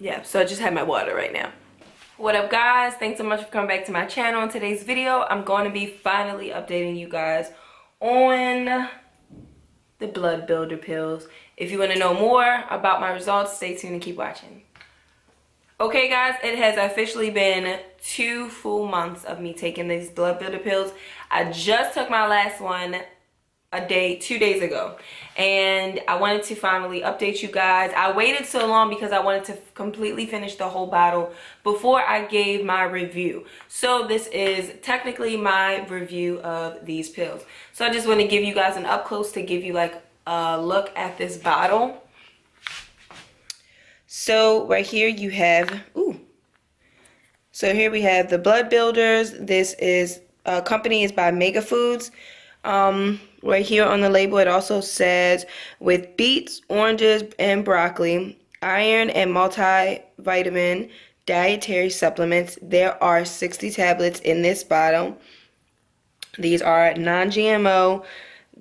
yeah, so I just had my water right now. What up guys, thanks so much for coming back to my channel. In today's video I'm going to be finally updating you guys on the Blood Builder pills. If you want to know more about my results, stay tuned and keep watching. Okay guys, it has officially been 2 full months of me taking these Blood Builder pills. I just took my last one a day, 2 days ago, and I wanted to finally update you guys. I waited so long because I wanted to completely finish the whole bottle before I gave my review. So this is technically my review of these pills. So I just want to give you guys an up close to give you like a look at this bottle. So right here you have, so here we have the Blood Builders. This is company is by Mega Foods. Right here on the label it also says with beets, oranges, and broccoli, iron and multivitamin dietary supplements. There are 60 tablets in this bottle. These are non-GMO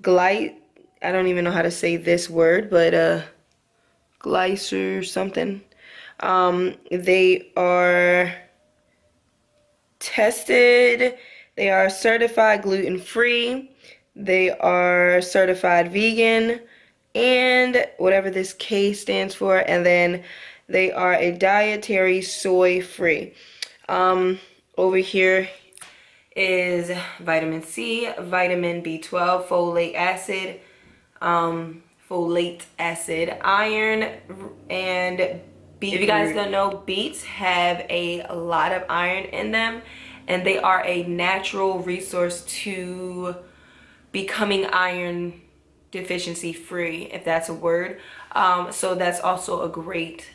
I don't even know how to say this word, but glycer something. They are tested. They are certified gluten-free. They are certified vegan and whatever this K stands for, and then they are a dietary soy free. Over here is vitamin C, vitamin B12, folate acid, iron, and beets. If you guys don't know, beets have a lot of iron in them, and they are a natural resource to becoming iron deficiency free, if that's a word. So that's also a great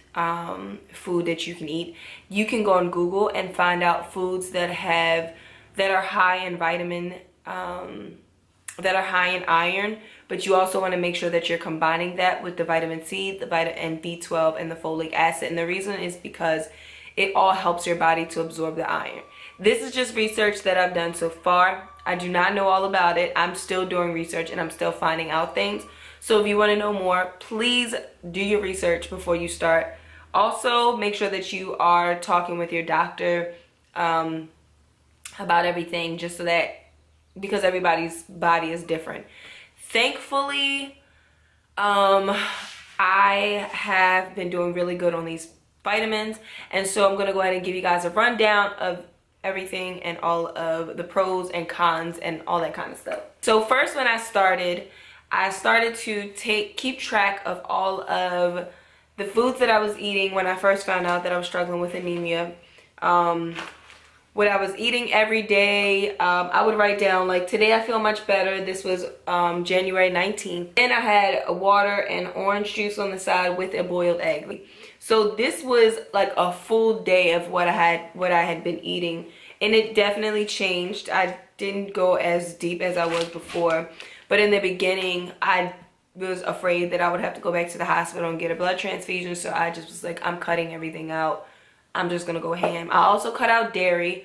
food that you can eat. You can go on Google and find out foods that have are high in vitamin, that are high in iron, but you also want to make sure that you're combining that with the vitamin C, the vitamin B12, and the folic acid. And the reason is because it all helps your body to absorb the iron. This is just research that I've done so far. I do not know all about it. I'm still doing research and I'm still finding out things. So if you want to know more, please do your research before you start. Also, make sure that you are talking with your doctor about everything, just so that, because everybody's body is different. Thankfully, I have been doing really good on these vitamins, and so I'm going to go ahead and give you guys a rundown of everything and all of the pros and cons and all that kind of stuff. So first, when I started to keep track of all of the foods that I was eating when I first found out that I was struggling with anemia. What I was eating every day, I would write down, like, today I feel much better. This was January 19th. Then I had water and orange juice on the side with a boiled egg. So this was like a full day of what I had been eating, and it definitely changed. I didn't go as deep as I was before, but in the beginning I was afraid that I would have to go back to the hospital and get a blood transfusion, so I just was like, I'm cutting everything out. I'm just gonna go ham. I also cut out dairy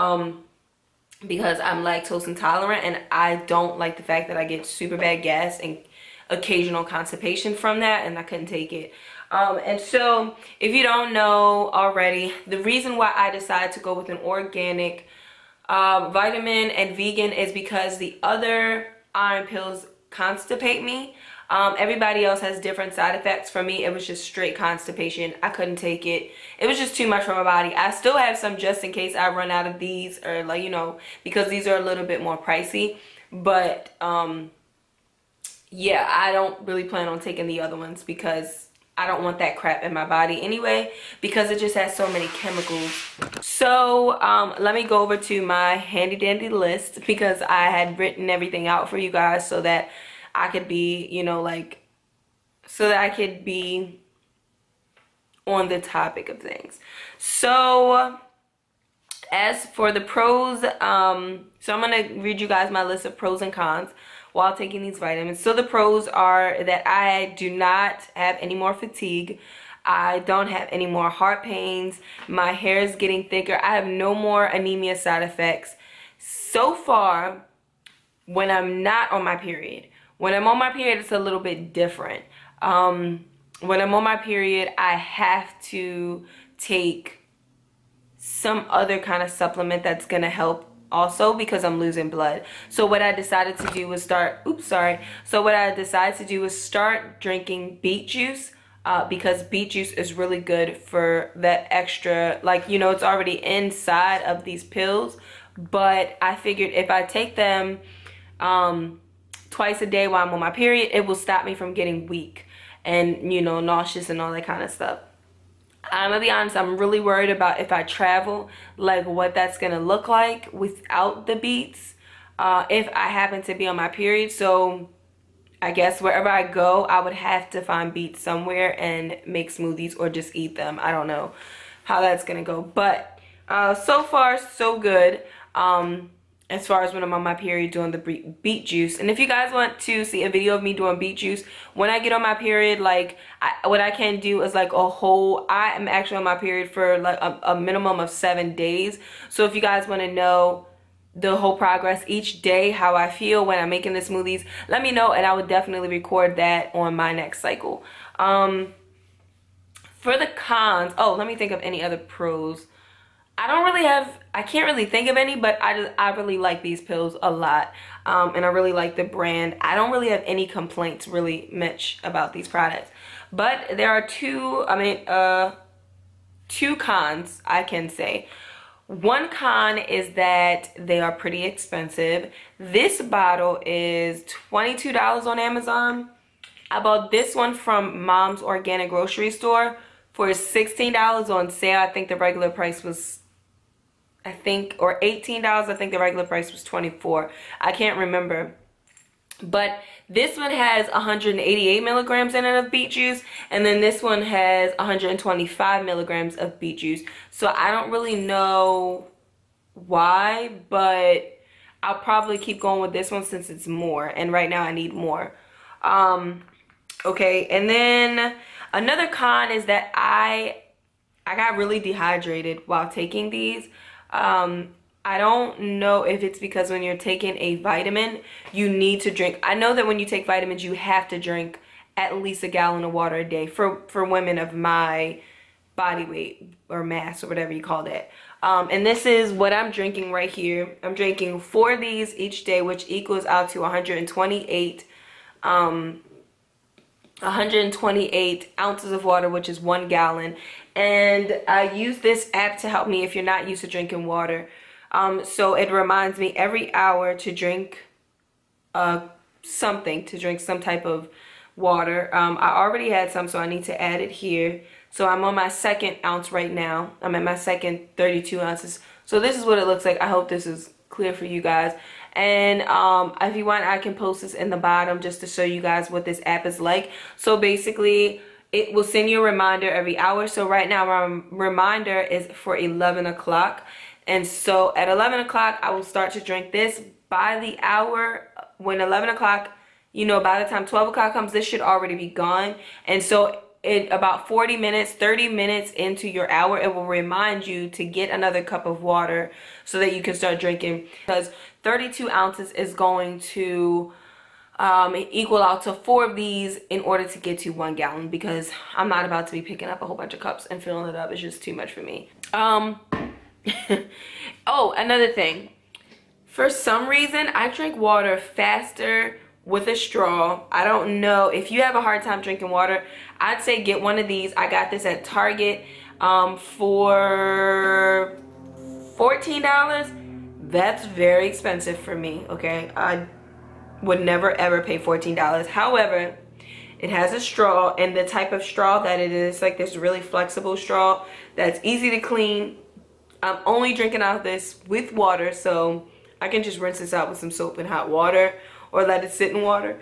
because I'm lactose intolerant, and I don't like the fact that I get super bad gas and occasional constipation from that, and I couldn't take it. And so, if you don't know already, the reason why I decided to go with an organic vitamin and vegan is because the other iron pills constipate me. Everybody else has different side effects. For me, it was just straight constipation. I couldn't take it. It was just too much for my body. I still have some just in case I run out of these, or, like, you know, because these are a little bit more pricey. But yeah, I don't really plan on taking the other ones because I don't want that crap in my body anyway, because it just has so many chemicals. So let me go over to my handy dandy list, because I had written everything out for you guys so that I could be, you know, like, so that I could be on the topic of things. So as for the pros, so I'm going to read you guys my list of pros and cons while taking these vitamins. So the pros are that I do not have any more fatigue. I don't have any more heart pains. My hair is getting thicker. I have no more anemia side effects. So far, when I'm not on my period. When I'm on my period, it's a little bit different. when I'm on my period, I have to take some other kind of supplement that's going to help also, because I'm losing blood. So what I decided to do was start, start drinking beet juice, because beet juice is really good for that extra, like, you know, it's already inside of these pills, but I figured if I take them twice a day while I'm on my period, it will stop me from getting weak and, you know, nauseous and all that kind of stuff. I'm gonna be honest, I'm really worried about if I travel, like what that's gonna look like without the beets, if I happen to be on my period. So I guess wherever I go, I would have to find beets somewhere and make smoothies or just eat them. I don't know how that's gonna go, but so far so good. As far as when I'm on my period doing the beet juice. And if you guys want to see a video of me doing beet juice, when I get on my period, like, what I can do is like a whole, I am actually on my period for like a minimum of 7 days. So if you guys want to know the whole progress each day, how I feel when I'm making the smoothies, let me know, and I would definitely record that on my next cycle. For the cons, oh, let me think of any other pros. I can't really think of any, but I really like these pills a lot, and I really like the brand. I don't really have any complaints really much about these products, but there are two cons I can say. One con is that they are pretty expensive. This bottle is $22 on Amazon. I bought this one from Mom's Organic Grocery Store for $16 on sale. I think the regular price was, or $18. I think the regular price was $24. I can't remember. But this one has 188 milligrams in it of beet juice, and then this one has 125 milligrams of beet juice. So I don't really know why, but I'll probably keep going with this one since it's more, and right now I need more. Okay, and then another con is that I got really dehydrated while taking these. I don't know if it's because when you're taking a vitamin, you need to drink. I know that when you take vitamins, you have to drink at least a gallon of water a day for women of my body weight or mass or whatever you call that. And this is what I'm drinking right here. I'm drinking 4 of these each day, which equals out to 128 ounces of water, which is 1 gallon. And I use this app to help me if you're not used to drinking water. So it reminds me every hour to drink some type of water. I already had some, so I need to add it here. So I'm on my 2nd ounce right now. I'm at my 2nd 32 ounces. So this is what it looks like. I hope this is clear for you guys. And if you want, I can post this in the bottom just to show you guys what this app is like. So basically, it will send you a reminder every hour. So right now my reminder is for 11 o'clock, and so at 11 o'clock I will start to drink this. By the hour when 11 o'clock, you know, by the time 12 o'clock comes, this should already be gone. And so in about 40 minutes, 30 minutes into your hour, it will remind you to get another cup of water so that you can start drinking, because 32 ounces is going to equal out to 4 of these in order to get to 1 gallon, because I'm not about to be picking up a whole bunch of cups and filling it up. It's just too much for me. Oh, another thing. For some reason, I drink water faster with a straw. I don't know. If you have a hard time drinking water, I'd say get one of these. I got this at Target for $14. That's very expensive for me, okay? I would never ever pay $14. However, it has a straw, and the type of straw that it is, like this really flexible straw that's easy to clean. I'm only drinking out of this with water, so I can just rinse this out with some soap and hot water, or let it sit in water.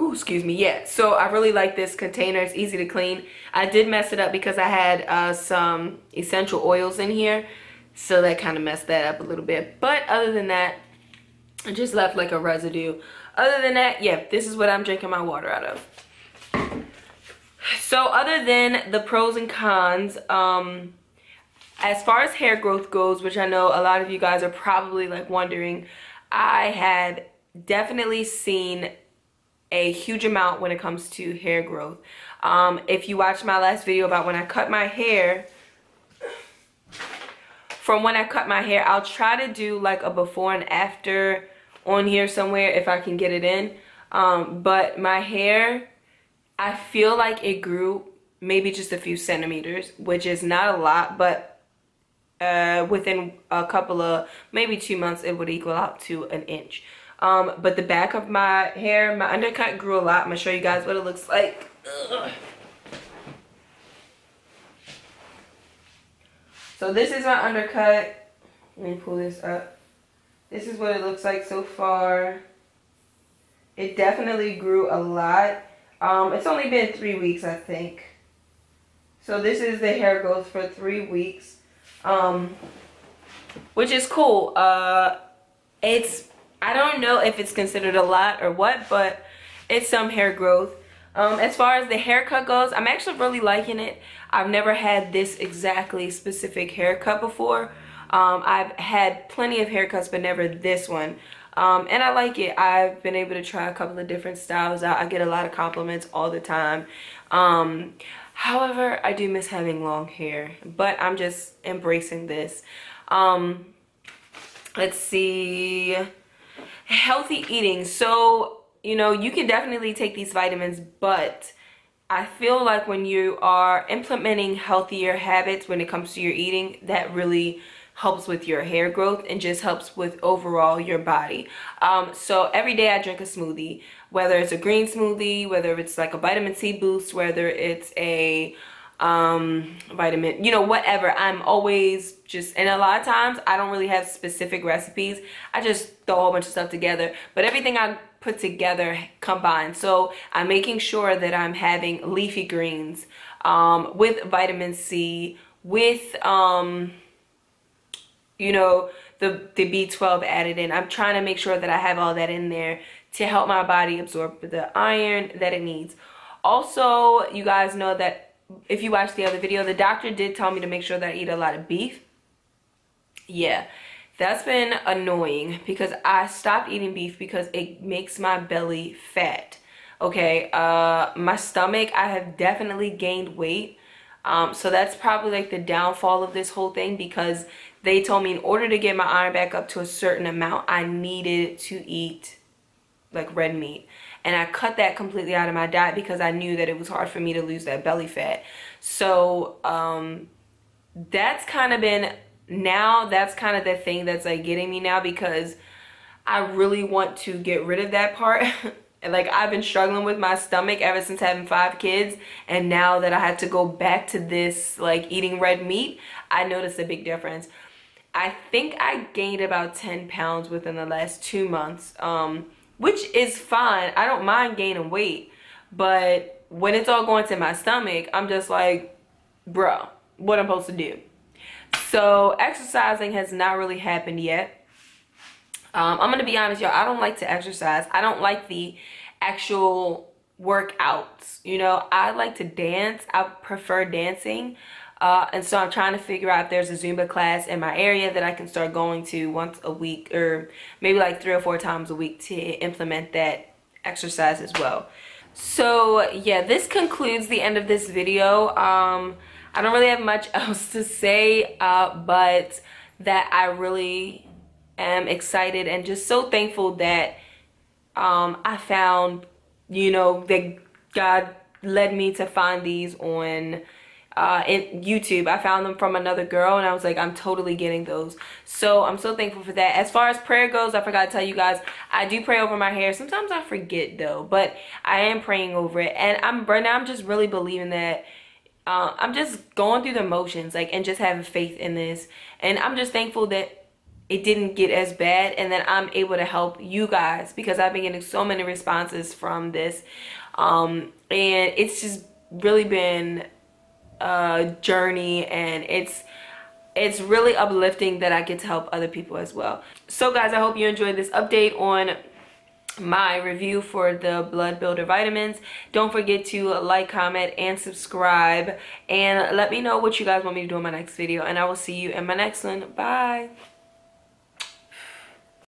Ooh, excuse me. Yeah, so I really like this container. It's easy to clean. I did mess it up because I had some essential oils in here, so that kind of messed that up a little bit. But other than that, I just left like a residue. Other than that, yeah, this is what I'm drinking my water out of. So other than the pros and cons, as far as hair growth goes, which I know a lot of you guys are probably like wondering, I had definitely seen a huge amount when it comes to hair growth. If you watched my last video about when I cut my hair, from when I cut my hair, I'll try to do like a before and after on here somewhere if I can get it in. But my hair, I feel like it grew maybe just a few centimeters, which is not a lot, but within a couple of, maybe 2 months, it would equal out to an inch. But the back of my hair, my undercut grew a lot. I'm gonna show you guys what it looks like. Ugh. So this is my undercut. Let me pull this up. This is what it looks like so far. It definitely grew a lot. It's only been 3 weeks, I think. So this is the hair growth for 3 weeks, which is cool. I don't know if it's considered a lot or what, but it's some hair growth. As far as the haircut goes, I'm actually really liking it. I've never had this exactly specific haircut before. I've had plenty of haircuts, but never this one. And I like it. I've been able to try a couple of different styles out. I get a lot of compliments all the time. However, I do miss having long hair, but I'm just embracing this. Let's see. Healthy eating. So, you know, you can definitely take these vitamins, but I feel like when you are implementing healthier habits when it comes to your eating, that really helps with your hair growth and just helps with overall your body. So every day I drink a smoothie, whether it's a green smoothie, whether it's like a vitamin C boost, whether it's a vitamin, you know, whatever. I'm always just, and a lot of times I don't really have specific recipes. I just throw a whole bunch of stuff together, but everything I put together combined. So I'm making sure that I'm having leafy greens with vitamin C, with you know, the B12 added in. I'm trying to make sure that I have all that in there to help my body absorb the iron that it needs. Also, you guys know that if you watched the other video, the doctor did tell me to make sure that I eat a lot of beef. Yeah, that's been annoying because I stopped eating beef because it makes my belly fat. Okay, my stomach, I have definitely gained weight. So that's probably like the downfall of this whole thing, because they told me in order to get my iron back up to a certain amount, I needed to eat like red meat. And I cut that completely out of my diet because I knew that it was hard for me to lose that belly fat. So that's kind of been, now that's kind of the thing that's like getting me now, because I really want to get rid of that part. Like, I've been struggling with my stomach ever since having 5 kids, and now that I had to go back to this, like, eating red meat, I noticed a big difference. I think I gained about 10 pounds within the last 2 months, which is fine. I don't mind gaining weight, but when it's all going to my stomach, I'm just like, bro, what am I supposed to do? So exercising has not really happened yet. I'm gonna be honest, y'all, I don't like to exercise. I don't like the actual workouts, you know. I like to dance. I prefer dancing. And so I'm trying to figure out if there's a Zumba class in my area that I can start going to once a week, or maybe like 3 or 4 times a week, to implement that exercise as well. So yeah, this concludes the end of this video. I don't really have much else to say, but that I really am excited and just so thankful that I found, you know, that God led me to find these on YouTube. I found them from another girl, and I was like, I'm totally getting those. So I'm so thankful for that. As far as prayer goes, I forgot to tell you guys, I do pray over my hair. Sometimes I forget though, but I am praying over it. And right now I'm just really believing that I'm just going through the motions, like, and just having faith in this. And I'm just thankful that it didn't get as bad, and then I'm able to help you guys, because I've been getting so many responses from this, and it's just really been a journey, and it's really uplifting that I get to help other people as well. So guys, I hope you enjoyed this update on my review for the Blood Builder vitamins. Don't forget to like, comment, and subscribe, and let me know what you guys want me to do in my next video, and I will see you in my next one. Bye.